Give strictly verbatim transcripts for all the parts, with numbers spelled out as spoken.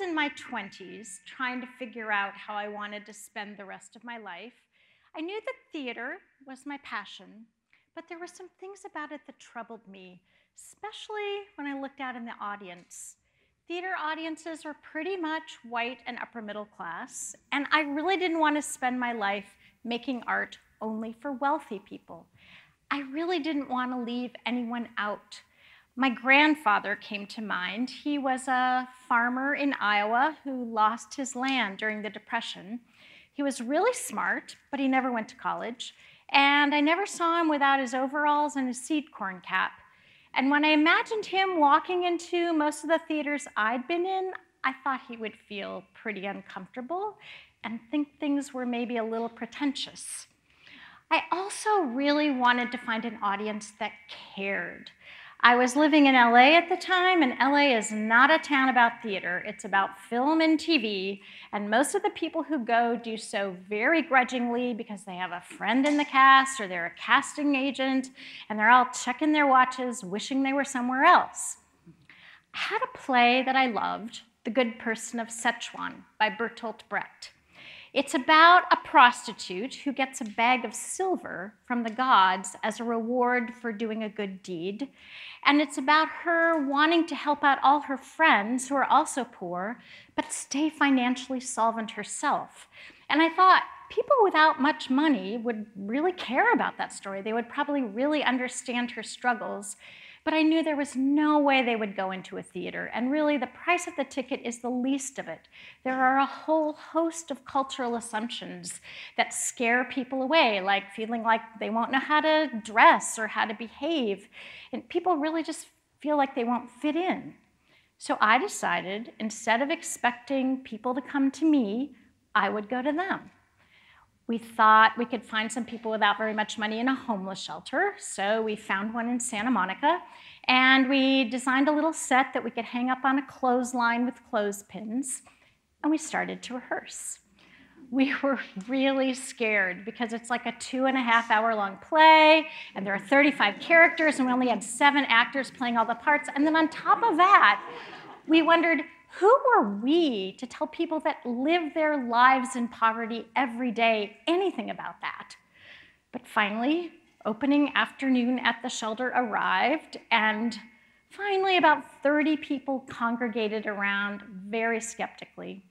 was in my twenties trying to figure out how I wanted to spend the rest of my life. I knew that theater was my passion, but there were some things about it that troubled me, especially when I looked out in the audience. Theater audiences were pretty much white and upper middle class, and I really didn't want to spend my life making art only for wealthy people. I really didn't want to leave anyone out. My grandfather came to mind. He was a farmer in Iowa who lost his land during the Depression. He was really smart, but he never went to college, and I never saw him without his overalls and his seed corn cap. And when I imagined him walking into most of the theaters I'd been in, I thought he would feel pretty uncomfortable and think things were maybe a little pretentious. I also really wanted to find an audience that cared. I was living in L A at the time, and L A is not a town about theater. It's about film and T V, and most of the people who go do so very grudgingly because they have a friend in the cast or they're a casting agent, and they're all checking their watches, wishing they were somewhere else. I had a play that I loved, The Good Person of Sichuan by Bertolt Brecht. It's about a prostitute who gets a bag of silver from the gods as a reward for doing a good deed. And it's about her wanting to help out all her friends who are also poor, but stay financially solvent herself. And I thought people without much money would really care about that story. They would probably really understand her struggles. But I knew there was no way they would go into a theater. And really, the price of the ticket is the least of it. There are a whole host of cultural assumptions that scare people away, like feeling like they won't know how to dress or how to behave. And people really just feel like they won't fit in. So I decided, instead of expecting people to come to me, I would go to them. We thought we could find some people without very much money in a homeless shelter, so we found one in Santa Monica, and we designed a little set that we could hang up on a clothesline with clothespins, and we started to rehearse. We were really scared because it's like a two and a half hour long play, and there are thirty-five characters, and we only had seven actors playing all the parts, and then on top of that, we wondered, who were we to tell people that live their lives in poverty every day anything about that? But finally, opening afternoon at the shelter arrived, and finally about thirty people congregated around very skeptically.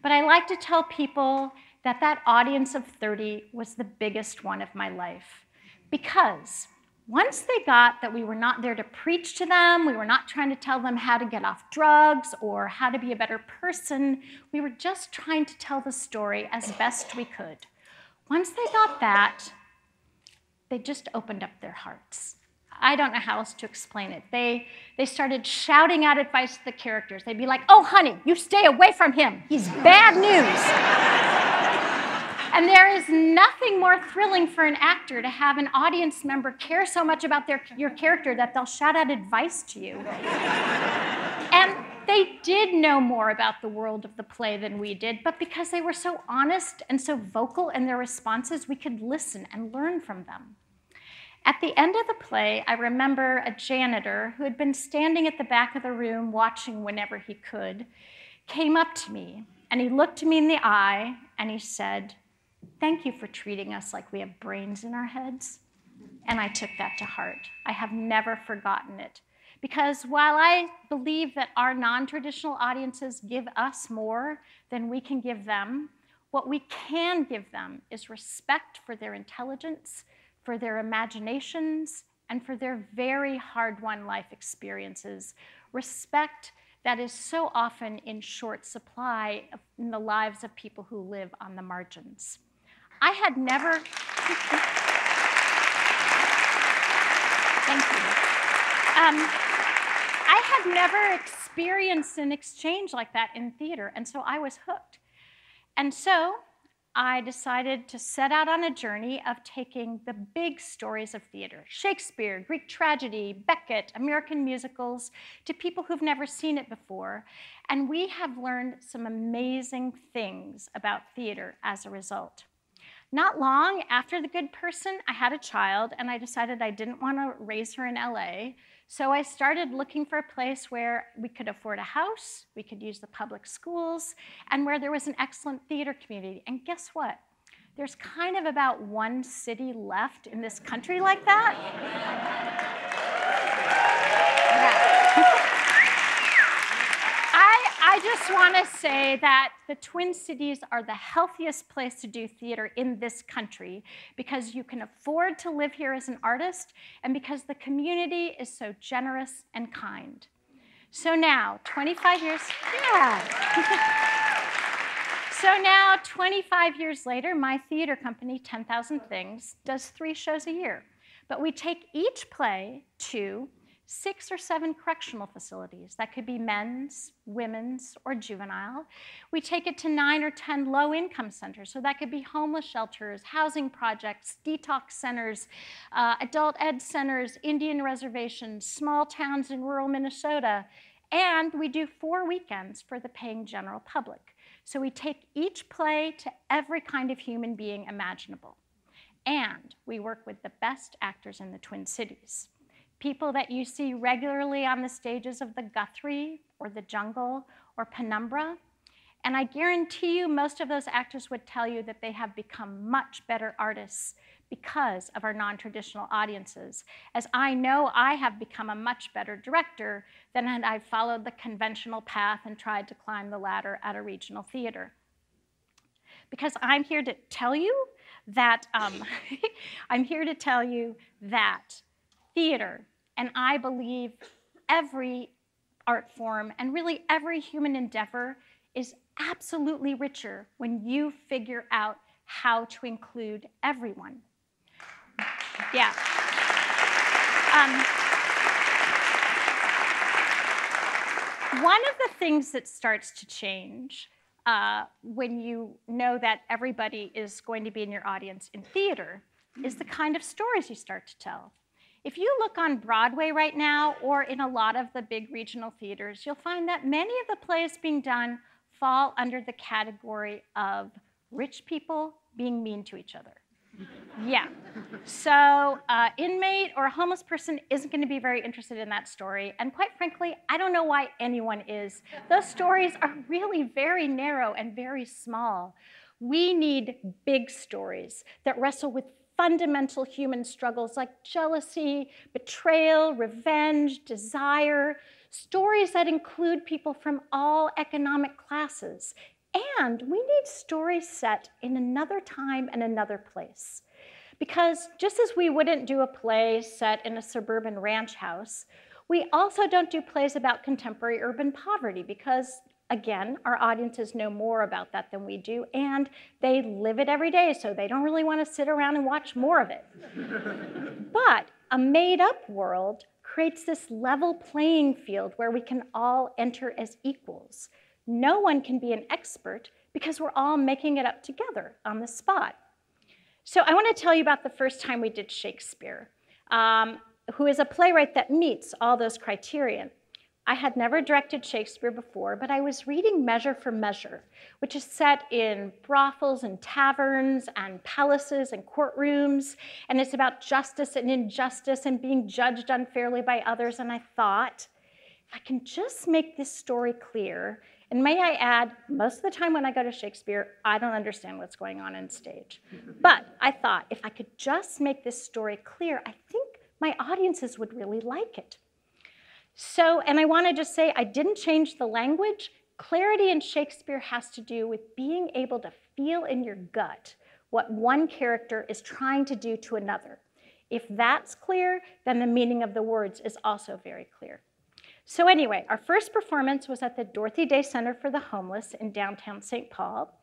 But I like to tell people that that audience of thirty was the biggest one of my life, because once they got that we were not there to preach to them, we were not trying to tell them how to get off drugs or how to be a better person, we were just trying to tell the story as best we could. Once they got that, they just opened up their hearts. I don't know how else to explain it. They, they started shouting out advice to the characters. They'd be like, "Oh, honey, you stay away from him. He's bad news." And there is nothing more thrilling for an actor to have an audience member care so much about their, your character that they'll shout out advice to you. And they did know more about the world of the play than we did, but because they were so honest and so vocal in their responses, we could listen and learn from them. At the end of the play, I remember a janitor who had been standing at the back of the room watching whenever he could, came up to me, and he looked me in the eye, and he said, "Thank you for treating us like we have brains in our heads." And I took that to heart. I have never forgotten it. Because while I believe that our non-traditional audiences give us more than we can give them, what we can give them is respect for their intelligence, for their imaginations, and for their very hard-won life experiences. Respect that is so often in short supply in the lives of people who live on the margins. I had never, thank you. Um, I had never experienced an exchange like that in theater, and so I was hooked. And so I decided to set out on a journey of taking the big stories of theater, Shakespeare, Greek tragedy, Beckett, American musicals, to people who've never seen it before. And we have learned some amazing things about theater as a result. Not long after The Good Person, I had a child, and I decided I didn't want to raise her in L A, So I started looking for a place where we could afford a house, we could use the public schools, and where there was an excellent theater community. And guess what? There's kind of about one city left in this country like that. Yeah. I, I just want to say that the Twin Cities are the healthiest place to do theater in this country because you can afford to live here as an artist and because the community is so generous and kind. So now, twenty-five years, yeah. So now, twenty-five years later, my theater company, Ten Thousand Things, does three shows a year. But we take each play to six or seven correctional facilities. That could be men's, women's, or juvenile. We take it to nine or ten low-income centers. So that could be homeless shelters, housing projects, detox centers, uh, adult ed centers, Indian reservations, small towns in rural Minnesota. And we do four weekends for the paying general public. So we take each play to every kind of human being imaginable. And we work with the best actors in the Twin Cities. People that you see regularly on the stages of the Guthrie or the Jungle or Penumbra. And I guarantee you most of those actors would tell you that they have become much better artists because of our non-traditional audiences, as I know I have become a much better director than had I followed the conventional path and tried to climb the ladder at a regional theater. Because I'm here to tell you that, um, I'm here to tell you that theater, and I believe every art form and really every human endeavor is absolutely richer when you figure out how to include everyone. Yeah. Um, one of the things that starts to change uh, when you know that everybody is going to be in your audience in theater is the kind of stories you start to tell. If you look on Broadway right now or in a lot of the big regional theaters, you'll find that many of the plays being done fall under the category of rich people being mean to each other. Yeah, so uh, inmate or a homeless person isn't going to be very interested in that story, and quite frankly, I don't know why anyone is. Those stories are really very narrow and very small. We need big stories that wrestle with fundamental human struggles like jealousy, betrayal, revenge, desire, stories that include people from all economic classes. And we need stories set in another time and another place. Because just as we wouldn't do a play set in a suburban ranch house, we also don't do plays about contemporary urban poverty because, again, our audiences know more about that than we do, and they live it every day, so they don't really want to sit around and watch more of it. But a made-up world creates this level playing field where we can all enter as equals. No one can be an expert because we're all making it up together on the spot. So I want to tell you about the first time we did Shakespeare, um, who is a playwright that meets all those criteria. I had never directed Shakespeare before, but I was reading Measure for Measure, which is set in brothels and taverns and palaces and courtrooms, and it's about justice and injustice and being judged unfairly by others, and I thought, if I can just make this story clear, and may I add, most of the time when I go to Shakespeare, I don't understand what's going on on stage. But I thought, if I could just make this story clear, I think my audiences would really like it. So, and I want to just say, I didn't change the language. Clarity in Shakespeare has to do with being able to feel in your gut what one character is trying to do to another. If that's clear, then the meaning of the words is also very clear. So anyway, our first performance was at the Dorothy Day Center for the Homeless in downtown Saint Paul,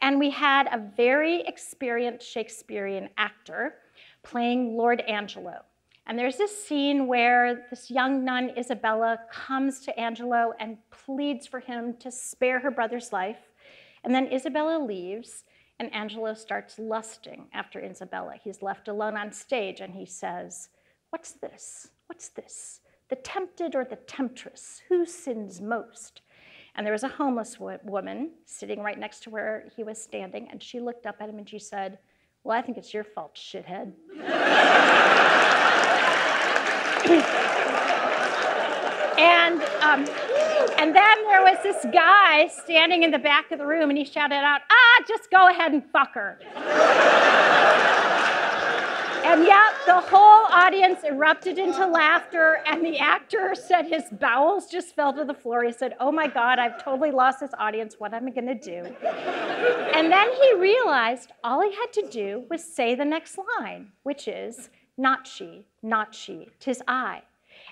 and we had a very experienced Shakespearean actor playing Lord Angelo. And there's this scene where this young nun, Isabella, comes to Angelo and pleads for him to spare her brother's life, and then Isabella leaves, and Angelo starts lusting after Isabella. He's left alone on stage, and he says, "What's this? What's this? The tempted or the temptress, who sins most?" And there was a homeless wo woman sitting right next to where he was standing, and she looked up at him and she said, "Well, I think it's your fault, shithead." And um, and then there was this guy standing in the back of the room, and he shouted out, ah, just go ahead and fuck her. And yep, the whole audience erupted into laughter, and the actor said his bowels just fell to the floor. He said, oh my God, I've totally lost this audience. What am I gonna do? And then he realized all he had to do was say the next line, which is, not she, not she, 'tis I.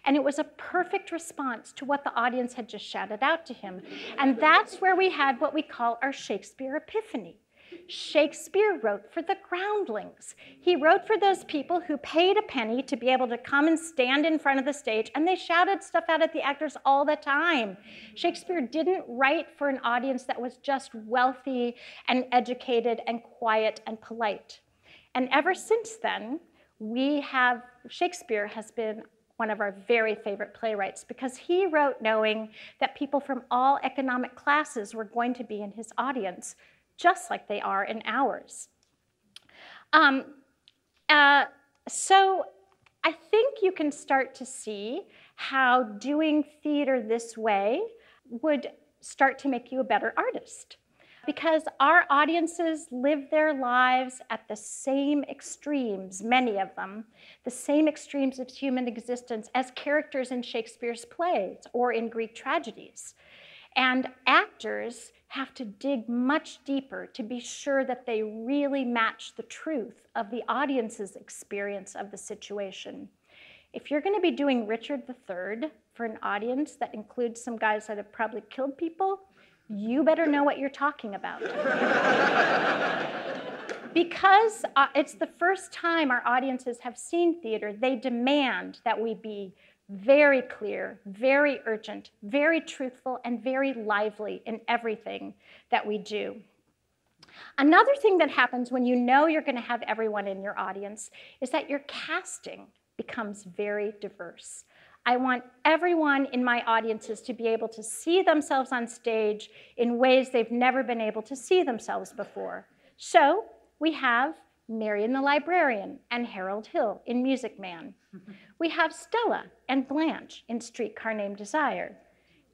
And it was a perfect response to what the audience had just shouted out to him. And that's where we had what we call our Shakespeare epiphany. Shakespeare wrote for the groundlings. He wrote for those people who paid a penny to be able to come and stand in front of the stage, and they shouted stuff out at the actors all the time. Shakespeare didn't write for an audience that was just wealthy and educated and quiet and polite. And ever since then, we have, Shakespeare has been one of our very favorite playwrights, because he wrote knowing that people from all economic classes were going to be in his audience, just like they are in ours. Um, uh, so I think you can start to see how doing theater this way would start to make you a better artist, because our audiences live their lives at the same extremes, many of them, the same extremes of human existence as characters in Shakespeare's plays or in Greek tragedies. And actors have to dig much deeper to be sure that they really match the truth of the audience's experience of the situation. If you're going to be doing Richard the Third for an audience that includes some guys that have probably killed people, you better know what you're talking about. Because uh, it's the first time our audiences have seen theater, they demand that we be very clear, very urgent, very truthful, and very lively in everything that we do. Another thing that happens when you know you're going to have everyone in your audience is that your casting becomes very diverse. I want everyone in my audiences to be able to see themselves on stage in ways they've never been able to see themselves before. So we have Marion the Librarian and Harold Hill in Music Man. We have Stella and Blanche in Streetcar Named Desire.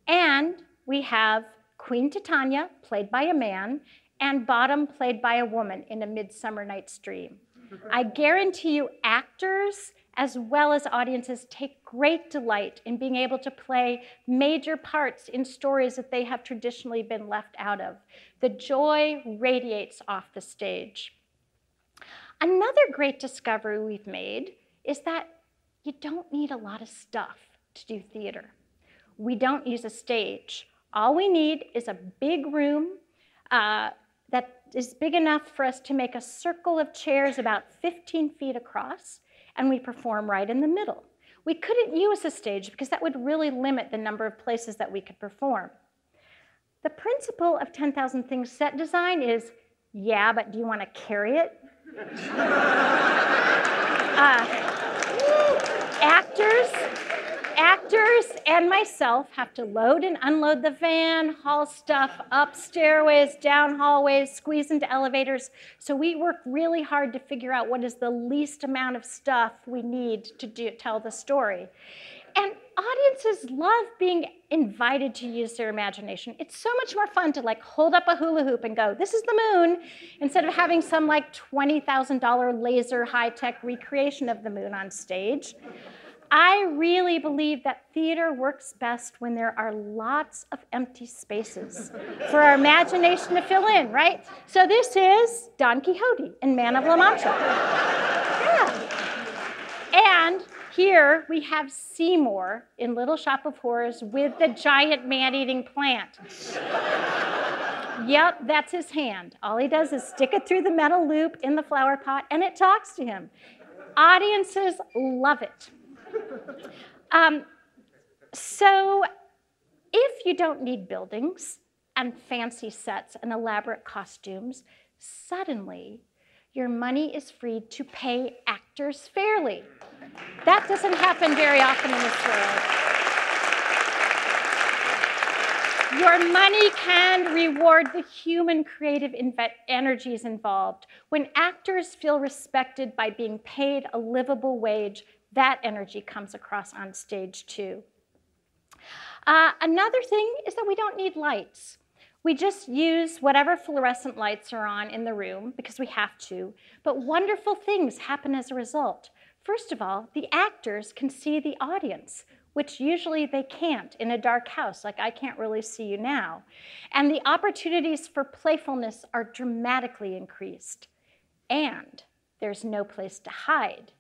And we have Queen Titania, played by a man, and Bottom, played by a woman in A Midsummer Night's Dream. I guarantee you actors, as well as audiences, take great delight in being able to play major parts in stories that they have traditionally been left out of. The joy radiates off the stage. Another great discovery we've made is that you don't need a lot of stuff to do theater. We don't use a stage. All we need is a big room uh, that is big enough for us to make a circle of chairs about fifteen feet across, and we perform right in the middle. We couldn't use a stage because that would really limit the number of places that we could perform. The principle of ten thousand things set design is, yeah, but do you want to carry it? uh, actors, actors and myself have to load and unload the van, haul stuff up stairways, down hallways, squeeze into elevators. So we work really hard to figure out what is the least amount of stuff we need to do, tell the story. And audiences love being invited to use their imagination. It's so much more fun to like hold up a hula hoop and go, this is the moon, instead of having some like twenty thousand dollar laser high-tech recreation of the moon on stage. I really believe that theater works best when there are lots of empty spaces for our imagination to fill in, right? So this is Don Quixote in Man of La Mancha. Yeah. And here we have Seymour in Little Shop of Horrors with the giant man-eating plant. Yep, that's his hand. All he does is stick it through the metal loop in the flower pot, and it talks to him. Audiences love it. Um, so if you don't need buildings and fancy sets and elaborate costumes, suddenly your money is free to pay actors fairly. That doesn't happen very often in this world. Your money can reward the human creative energies involved. When actors feel respected by being paid a livable wage, that energy comes across on stage too. Uh, another thing is that we don't need lights. We just use whatever fluorescent lights are on in the room because we have to, but wonderful things happen as a result. First of all, the actors can see the audience, which usually they can't in a dark house, like I can't really see you now. And the opportunities for playfulness are dramatically increased. And there's no place to hide.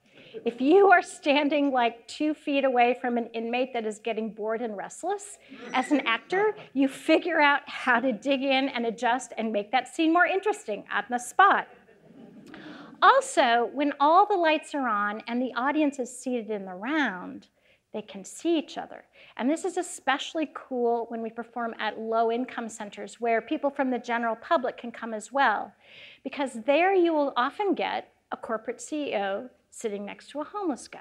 If you are standing like two feet away from an inmate that is getting bored and restless, as an actor, you figure out how to dig in and adjust and make that scene more interesting on the spot. Also, when all the lights are on and the audience is seated in the round, they can see each other. And this is especially cool when we perform at low-income centers where people from the general public can come as well, because there you will often get a corporate C E O sitting next to a homeless guy.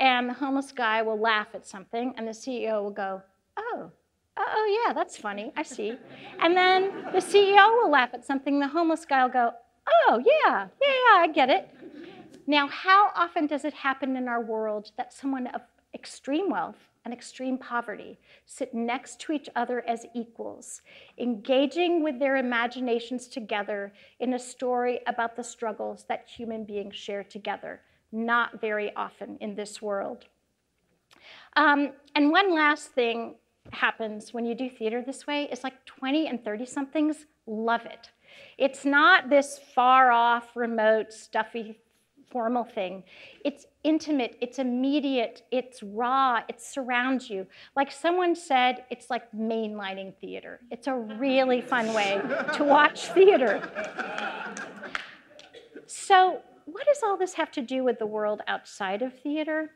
And the homeless guy will laugh at something, and the C E O will go, oh, oh yeah, that's funny, I see. And then the C E O will laugh at something, the homeless guy will go, oh yeah, yeah, yeah, I get it. Now, how often does it happen in our world that someone of extreme wealth and extreme poverty sit next to each other as equals, engaging with their imaginations together in a story about the struggles that human beings share together? Not very often in this world. Um, and one last thing happens when you do theater this way is like twenty and thirty somethings love it. It's not this far off, remote, stuffy, formal thing. It's intimate, it's immediate, it's raw, it surrounds you. Like someone said, it's like mainlining theater. It's a really fun way to watch theater. So what does all this have to do with the world outside of theater?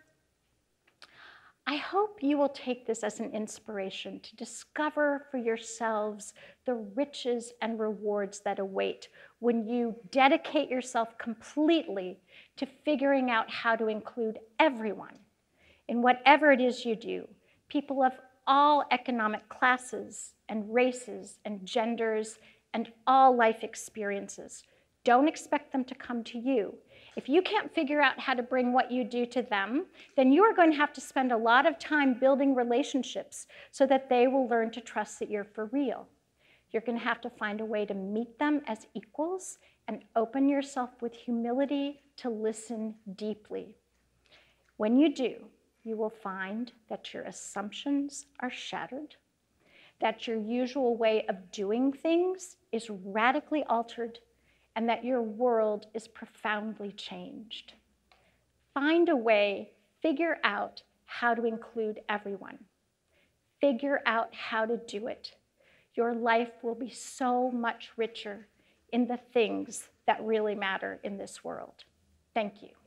I hope you will take this as an inspiration to discover for yourselves the riches and rewards that await when you dedicate yourself completely to figuring out how to include everyone in whatever it is you do, people of all economic classes and races and genders and all life experiences. Don't expect them to come to you. If you can't figure out how to bring what you do to them, then you are going to have to spend a lot of time building relationships so that they will learn to trust that you're for real. You're going to have to find a way to meet them as equals and open yourself with humility to listen deeply. When you do, you will find that your assumptions are shattered, that your usual way of doing things is radically altered, and that your world is profoundly changed. Find a way, figure out how to include everyone. Figure out how to do it. Your life will be so much richer in the things that really matter in this world. Thank you.